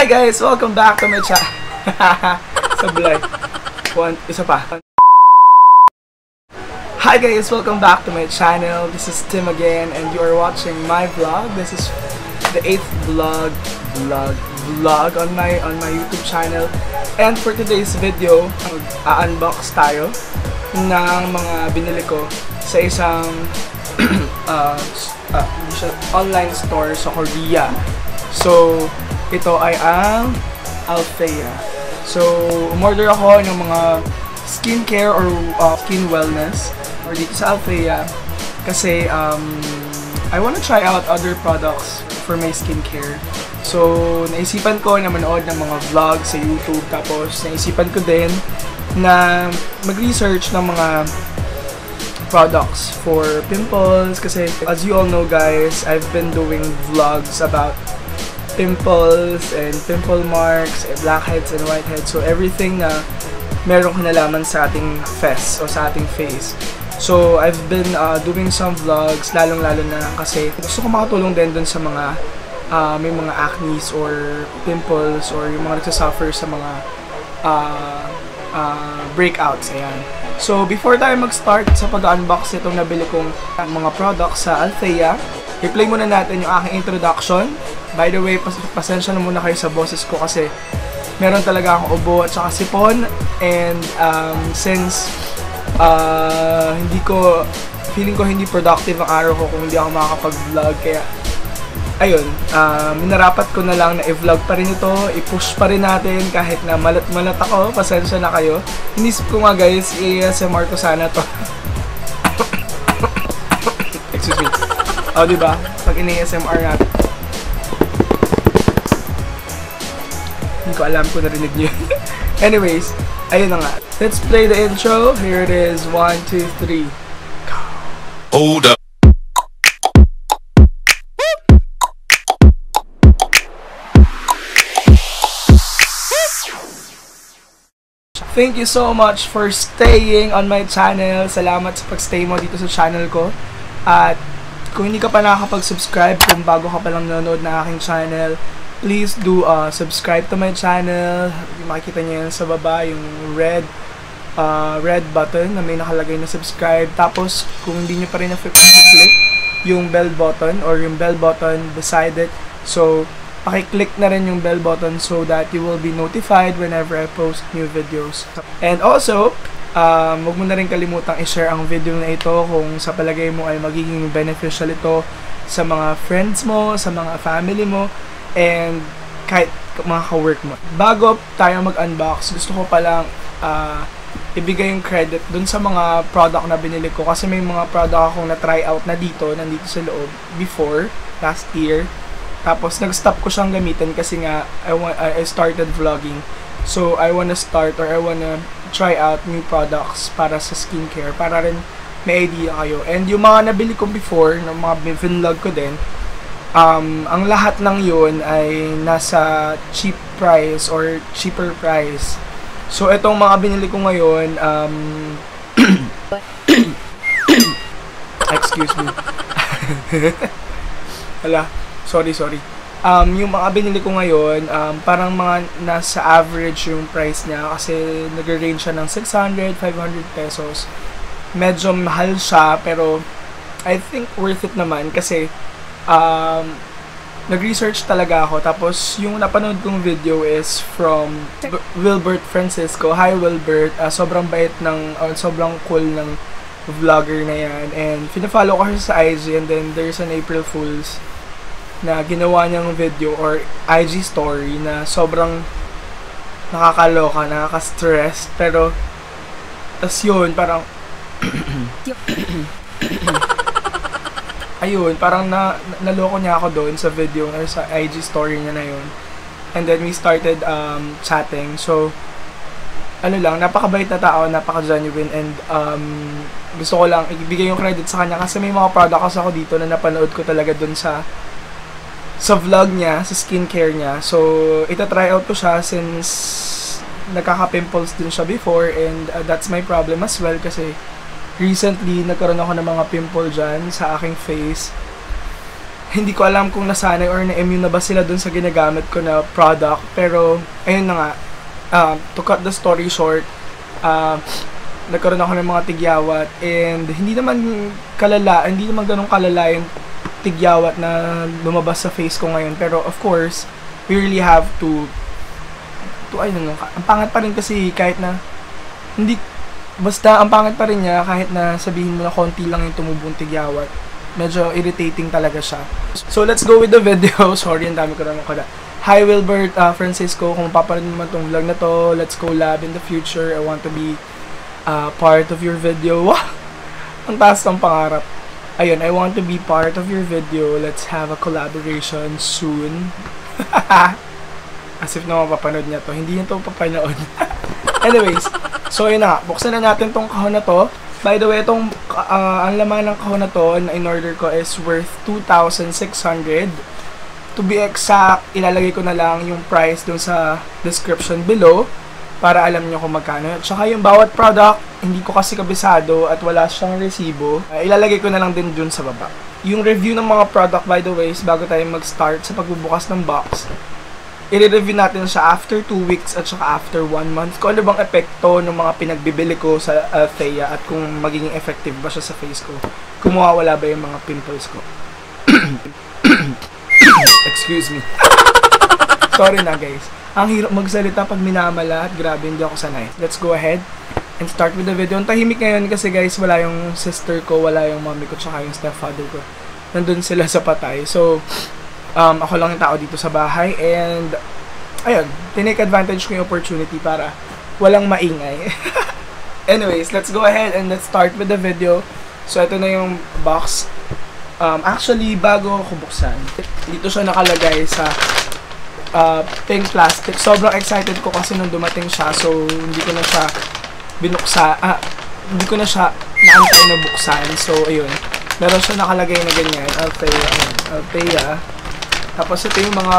Hi guys! Welcome back to my channel. Sablay. Isa pa. Hi guys! Welcome back to my channel. This is Tim again and you are watching my vlog. This is the 8th vlog on my YouTube channel. And for today's video, mag-unbox tayo ng mga binili ko sa isang online store sa Korea. So, ito ay ang Althea. So, umorder ako ng mga skincare or skin wellness or dito sa Althea kasi I want to try out other products for my skincare. So, naisipan ko na manood ng mga vlog sa YouTube, tapos naisipan ko din na mag-research ng mga products for pimples kasi as you all know guys, I've been doing vlogs about pimples and pimple marks and blackheads and whiteheads, so everything na merong kinalaman sa ating face o sa ating face. So I've been doing some vlogs lalong-lalo na kasi gusto ko makatulong din dun sa mga may mga acne or pimples or yung mga nagsasuffer sa mga breakouts. Ayan. So before tayo mag-start sa pag-unbox itong nabili kong mga products sa Althea, i-play muna natin yung aking introduction. By the way, pasensya na muna kayo sa boses ko kasi meron talaga akong ubo at saka sipon, and since feeling ko hindi productive ang araw ko kung hindi ako makakapag-vlog, kaya ayun, minarapat ko na lang na i-vlog pa rin ito, i-push pa rin natin kahit na malat-malat ako, pasensya na kayo. Inisip ko nga guys, i-ASMR ko sana to. Excuse me. O, diba? Pag in-ASMR natin. Hindi ko alam kung narinig nyo. Anyways, ayun na nga. Let's play the intro. Here it is. 1, 2, 3. Go! Hold up! Thank you so much for staying on my channel. Salamat sa pag-stay mo dito sa channel ko. At kung hindi ka pa nakakapag-subscribe, kung bago ka pa lang nanonood ng aking channel, please do subscribe to my channel. Makikita niyo yan sa baba, yung red button na may nakalagay na subscribe. Tapos, kung hindi niyo pa rin na-click yung bell button or yung bell button beside it, so paki-click na rin yung bell button so that you will be notified whenever I post new videos. And also, huwag mo na rin kalimutang i-share ang video na ito kung sa palagay mo ay magiging beneficial ito sa mga friends mo, sa mga family mo, and kahit mga ka-work mo. Bago tayo mag-unbox, gusto ko palang ibigay yung credit dun sa mga product na binili ko kasi may mga product akong na-try out na dito, nandito sa loob, before, last year. Tapos nag-stop ko siyang gamitin kasi nga I started vlogging. So, I wanna start or I wanna try out new products para sa skincare, para rin may idea kayo. And yung mga nabili ko before, ng mga binvlog ko din, ang lahat ng yun ay nasa cheap price or cheaper price. So, itong mga binili ko ngayon, excuse me. Hala, sorry. Yung mga binili ko ngayon, parang mga nasa average yung price niya kasi nag-range siya ng 600, 500 pesos. Medyo mahal siya pero I think worth it naman kasi nag-research talaga ako. Tapos yung napanood kong video is from Wilbert Francisco. Hi Wilbert, sobrang bait ng, sobrang cool ng vlogger na yan. And pinafollow ko siya sa IG and then there's an April Fool's na ginawa niyang video or IG story na sobrang nakakaloka, nakaka-stress, pero tas yun, parang ayun, parang naloko niya ako doon sa video or sa IG story niya na yun, and then we started chatting. So ano lang, napakabait na tao, napaka-genuine, and gusto ko lang ibigay yung credit sa kanya kasi may mga products ako dito na napanood ko talaga doon sa vlog niya, sa skincare niya. So, itatry out ko siya since nagkaka-pimples din siya before, and that's my problem as well kasi recently nagkaroon ako ng mga pimple dyan sa aking face. Hindi ko alam kung nasanay or na-immune na ba sila dun sa ginagamit ko na product. Pero, ayun na nga. To cut the story short, nagkaroon ako ng mga tigyawat. And hindi naman ganun kalala yung tigyawat na lumabas sa face ko ngayon. Pero, of course, we really have to ayun nga. Ang pangat pa rin kasi kahit na, basta ang pangat pa rin niya kahit na sabihin mo na konti lang yung tumubong tigyawat. Medyo irritating talaga siya. So, let's go with the video. Sorry, ang dami ko naman kada. Hi, Wilbert Francisco. Kung mapapanood naman itong vlog na to, let's collab in the future. I want to be part of your video. Ang taas ng pangarap. Ayun, I want to be part of your video. Let's have a collaboration soon. As if na mapapanood niya to. Hindi niya to papanood. Anyways, so yun na. Buksan na natin tong kahon na to. By the way, itong ang laman ng kahon na to na in-order ko is worth 2,600. To be exact, ilalagay ko na lang yung price dun sa description below para alam nyo kung magkano. Tsaka yung bawat product, hindi ko kasi kabisado at wala siyang resibo. Ilalagay ko na lang din dun sa baba. Yung review ng mga product, by the way, bago tayo mag-start sa pagbubukas ng box, i-review natin siya after 2 weeks at saka after 1 month. Kung ano bang epekto ng mga pinagbibili ko sa Althea at kung magiging effective ba siya sa face ko. Kung mawawala ba yung mga pimples ko. Excuse me. Sorry na guys. Ang hirap magsalita pag minamala at grabe hindi ako sanay. Let's go ahead and start with the video. Ang tahimik ngayon kasi guys wala yung sister ko, wala yung mommy ko, tsaka yung stepfather ko. Nandun sila sa patay. So, ako lang yung tao dito sa bahay and ayun, tinake advantage ko yung opportunity para walang maingay. Anyways, let's go ahead and let's start with the video. So, ito na yung box. Actually, bago ako buksan, dito siya nakalagay sa pink plastic. Sobrang excited ko kasi nung dumating siya. So, hindi ko na siya binuksan. Hindi ko na siya naantay na buksan. So, ayun. Meron siya nakalagay na ganyan. Althea. Tapos ito yung mga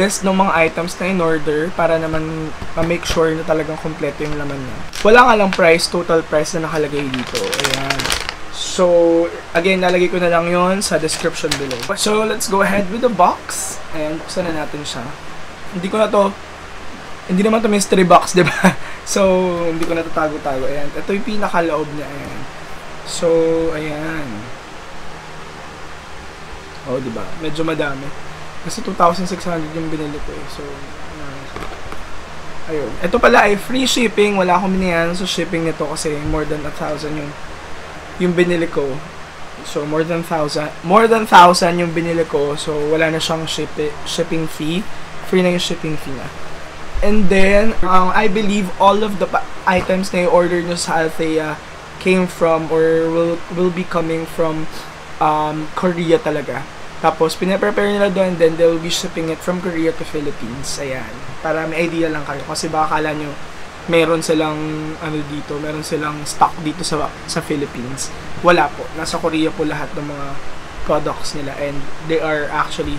list ng mga items na in order para naman ma-make sure na talagang kompleto yung laman niya. Wala nga lang price, total price na nakalagay dito. Ayan. So, again, nalagay ko na lang yon sa description below. So, let's go ahead with the box. Ayan, buksan na natin siya. Hindi naman to mystery box, di ba? So, hindi ko na tatago-tago. Ayan, ito yung pinakaloob niya. Ayan. So, ayan. Oh, di ba? Medyo madami. Kasi 2,600 yung binili ko eh. So, ayun. Ito pala ay free shipping. Wala akong binayaran sa shipping nito kasi more than 1,000 yung binili ko. So, more than 1,000 yung binili ko. So, wala na siyang shipping fee. Free na yung shipping fee na. And then, I believe all of the items na i-order nyo sa Althea came from or will be coming from Korea talaga. Tapos, pinaprepare nila doon, then they will be shipping it from Korea to Philippines. Ayan. Para may idea lang kayo. Kasi baka akala nyo, meron silang stock dito sa Philippines. Wala po. Nasa Korea po lahat ng mga products nila. And they are actually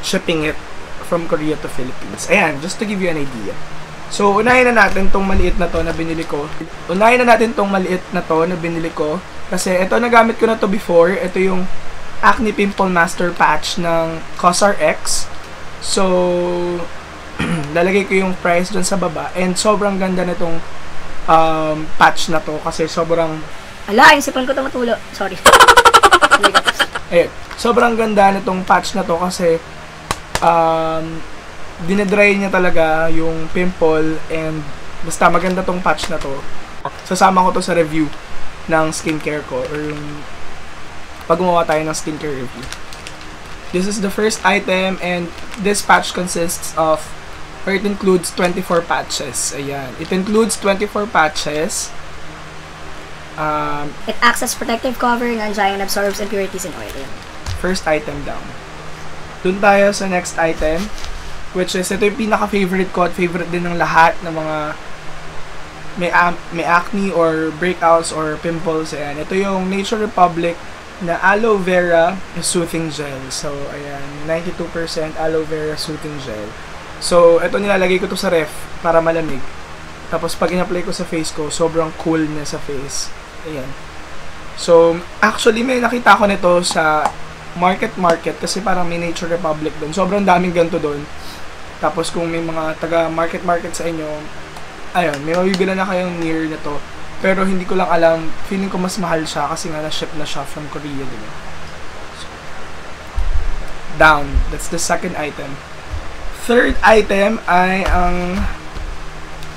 shipping it from Korea to Philippines. Ayan. Just to give you an idea. So, unahin na natin tong maliit na to na binili ko. Kasi ito nagamit ko na to before. Ito yung Acne Pimple Master Patch ng COSRX. So, lalagay ko yung price dun sa baba. And sobrang ganda na itong patch na to. Kasi sobrang... Ala, yung sipon ko tumutulo. Sorry. Ayun. Sobrang ganda na itong patch na to kasi dinedry niya talaga yung pimple. And basta maganda tong patch na to. Sasama ko to sa review ng skincare ko or yung pag gumawa tayo ng skincare review. This is the first item and this patch consists of or it includes 24 patches. Ayan. It includes 24 patches. It acts as protective covering on giant absorbs impurities in oil. Ayan. First item down. Dun tayo sa next item which is ito yung pinaka-favorite ko at favorite din ng lahat ng mga may acne or breakouts or pimples. Ayan. Ito yung Nature Republic na Aloe Vera Soothing Gel. So, ayan. 92% Aloe Vera Soothing Gel. So, ito nilalagay ko to sa ref para malamig. Tapos, pag in-apply ko sa face ko, sobrang cool niya sa face. Ayan. So, actually, may nakita ko nito sa market kasi parang may Nature Republic doon. Sobrang daming ganito doon. Tapos kung may mga taga market sa inyo, ayun, may mabibila na kayong near na to. Pero hindi ko lang alam, feeling ko mas mahal siya kasi nga na-ship na siya from Korea, diba? So, down. That's the second item. Third item ay ang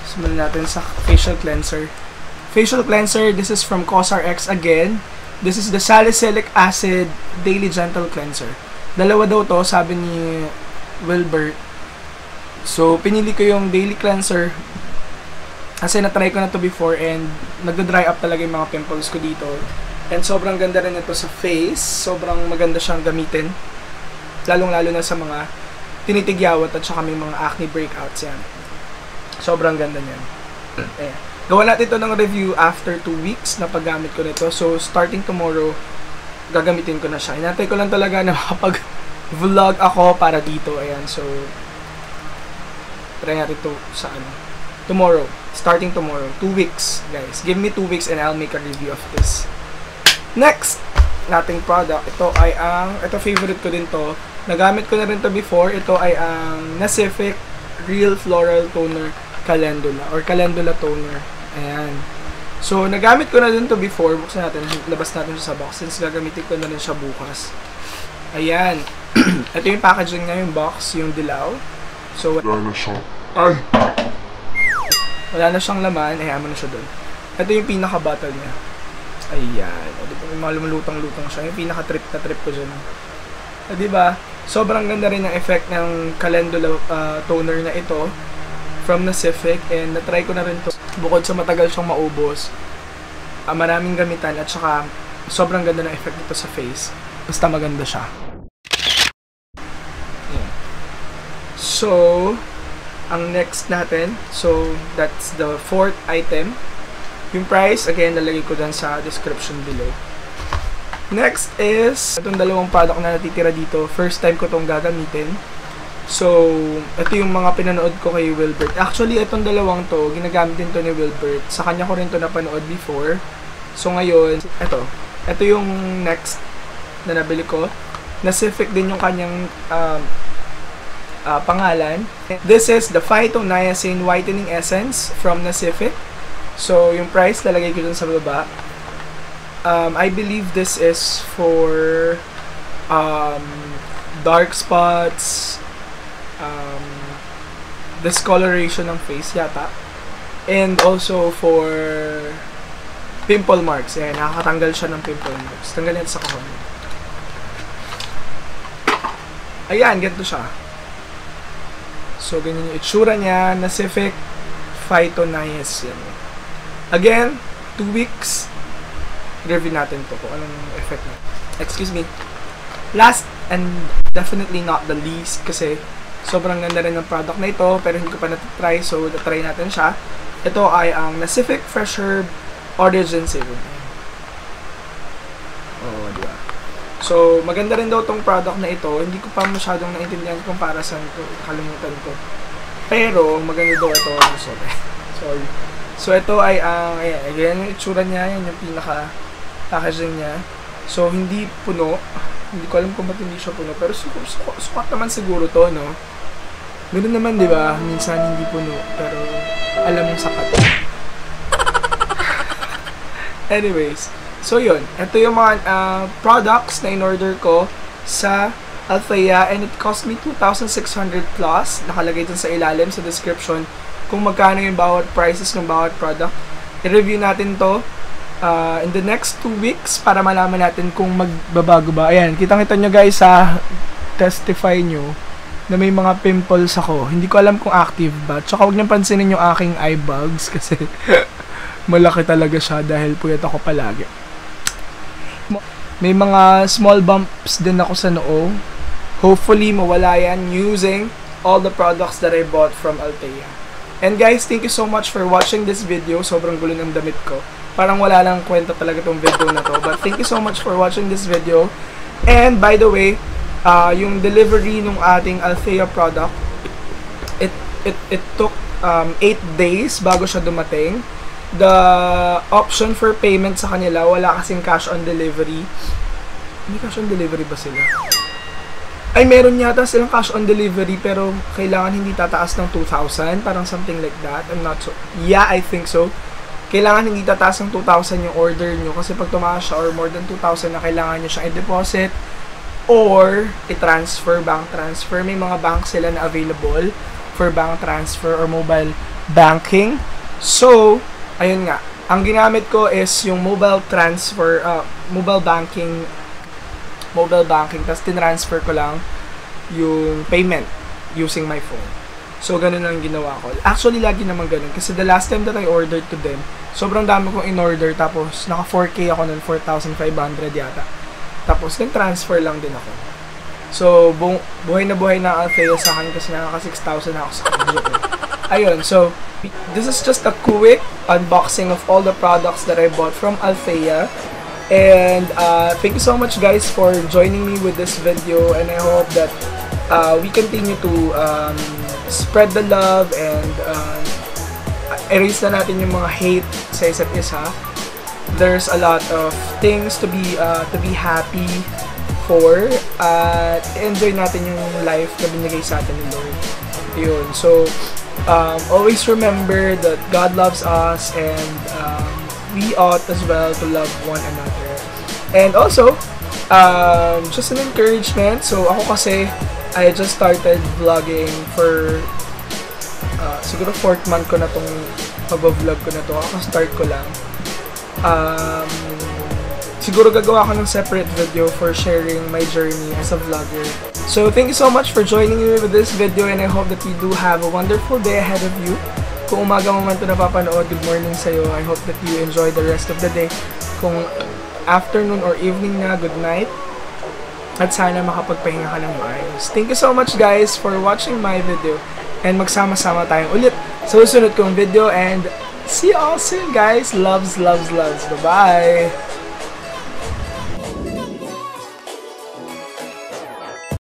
simulan natin sa facial cleanser. Facial cleanser, this is from COSRX again. This is the Salicylic Acid Daily Gentle Cleanser. Dalawa daw to, sabi ni Wilbert. So, pinili ko yung daily cleanser kasi na-try ko na to before and nagda-dry up talaga yung mga pimples ko dito. And sobrang ganda rin ito sa face. Sobrang maganda siyang gamitin. Lalong-lalo na sa mga tinitigyawat at saka may mga acne breakouts yan. Sobrang ganda niyan. Ayan. Gawa natin ito ng review after 2 weeks na paggamit ko nito. So, starting tomorrow, gagamitin ko na siya. Inatay ko lang talaga na makapag-vlog ako para dito. Ayan. So, try natin ito sa ano. Tomorrow, starting tomorrow, 2 weeks, guys. Give me 2 weeks and I'll make a review of this. Next, nating product. Ito ay ang, ito favorite ko din to. Nagamit ko na rin to before. Ito ay ang Nacific Real Floral Toner Calendula or Calendula Toner. Ayan. So, nagamit ko na din to before. Buksan natin, labas natin siya sa box since gagamitin ko na rin siya bukas. Ayan. Ito yung packaging niya, yung box, yung dilaw. So, wala na siya. Ay! Wala na siyang laman, hayaan mo na siya doon. Ito yung pinaka-bottle niya. Ayan. O, diba? Yung mga lumulutang-lutang siya. Yung pinaka-trip ko dyan. O, diba? Sobrang ganda rin ang effect ng Calendula toner na ito from Nacific. And na-try ko na rin to. Bukod sa matagal siyang maubos, maraming gamitan at saka sobrang ganda ng effect nito sa face. Basta maganda siya. Ayan. So, ang next natin, so that's the fourth item. Yung price, again, nalagay ko dyan sa description below. Next is, itong dalawang product na natitira dito. First time ko itong gagamitin. So, ito yung mga pinanood ko kay Wilbert. Actually, itong dalawang to, ginagamit din to ni Wilbert. Sa kanya ko rin to napanood before. So, ngayon, ito. Ito yung next na nabili ko. Nacific din yung kanyang pangalan. This is the Phytoniacin Whitening Essence from Nacific. So, yung price, lalagay ko dun sa baba. I believe this is for dark spots, discoloration ng face yata, and also for pimple marks. Ayan, nakakatanggal siya ng pimple marks. Tanggalin natin sa kahon. Ayan, ganito siya. So, ganyan yung itsura niya. Nacific Phytoniacin. Again, 2 weeks. Review natin to kung anong effect niya. Excuse me. Last and definitely not the least kasi sobrang ganda rin ng product na ito pero hindi ko pa natry. So, natry natin siya. Ito ay ang Nacific Fresh Herb Origin Serum. Oh, diba? So, maganda rin daw tong product na ito. Hindi ko pa masyadong naintindihan kung para saan ko. Nakalimutan ko. Pero, maganda daw ito. Sorry. Sorry. So, ito ay ang, ayan yung itsura niya. Yan yung pinaka-packaging niya. So, hindi puno. Hindi ko alam kung ba't hindi siya puno. Pero, sukat naman siguro to, no? Meron naman, di ba? Minsan hindi puno. Pero, alam mong sapat. Anyways. So, yun. Ito yung mga products na in-order ko sa Althea and it cost me 2,600 plus. Nakalagay dun sa ilalim sa description kung magkano yung bawat prices ng bawat product. I-review natin to in the next 2 weeks para malaman natin kung magbabago ba. Ayan, kitang-kita nyo guys sa testify nyo na may mga pimples ako. Hindi ko alam kung active ba. Tsaka huwag niyang pansinin yung aking eye bags kasi malaki talaga siya dahil puyat ako palagi. May mga small bumps din ako sa noo. Hopefully, mawala yan using all the products that I bought from Althea. And guys, thank you so much for watching this video. Sobrang gulo ng damit ko. Parang wala lang kwenta talaga tong video na to. But thank you so much for watching this video. And by the way, yung delivery ng ating Althea product, it took 8 days bago siya dumating. The option for payment sa kanila, wala kasing cash on delivery. Hindi cash on delivery ba sila? Ay, meron yata silang cash on delivery pero kailangan hindi tataas ng 2,000. Parang something like that. I'm not so... Yeah, I think so. Kailangan hindi tataas ng 2,000 yung order nyo kasi pag tumaas siya or more than 2,000 na kailangan nyo siyang i-deposit or i-transfer, bank transfer. May mga bank sila na available for bank transfer or mobile banking. So, ayun nga. Ang ginamit ko is yung mobile transfer, mobile banking, tapos tinransfer ko lang yung payment using my phone. So, ganun lang ginawa ko. Actually, lagi naman ganun. Kasi the last time that I ordered to them, sobrang dami kong in-order. Tapos, naka 4K ako nun, 4,500 yata. Tapos, nag-transfer lang din ako. So, buhay na buhay na Althea sa akin kasi naka 6,000 ako sa video ko. Ayun, so, this is just a quick unboxing of all the products that I bought from Althea. And thank you so much guys for joining me with this video, and I hope that we continue to spread the love and erase na natin yung mga hate sa isa't isa. There's a lot of things to be happy for. Enjoy natin yung life na binigay sa atin ni Lord. Yun. So always remember that God loves us, and we ought as well to love one another. And also, just an encouragement. So, ako kasi, I just started vlogging for, siguro 4th month ko na tong pag-vlog ko na to. Ako start ko lang. Siguro gagawa ako ng separate video for sharing my journey as a vlogger. So, thank you so much for joining me with this video, and I hope that you do have a wonderful day ahead of you. Kung umaga mo man ito napapanood, good morning sa'yo. I hope that you enjoy the rest of the day. Kung afternoon or evening na, good night. At sana makapagpahinga ka ng maayos. Thank you so much guys for watching my video. And magsama-sama tayong ulit sa susunod kong video. And see you all soon guys. Loves, loves, loves. Bye-bye!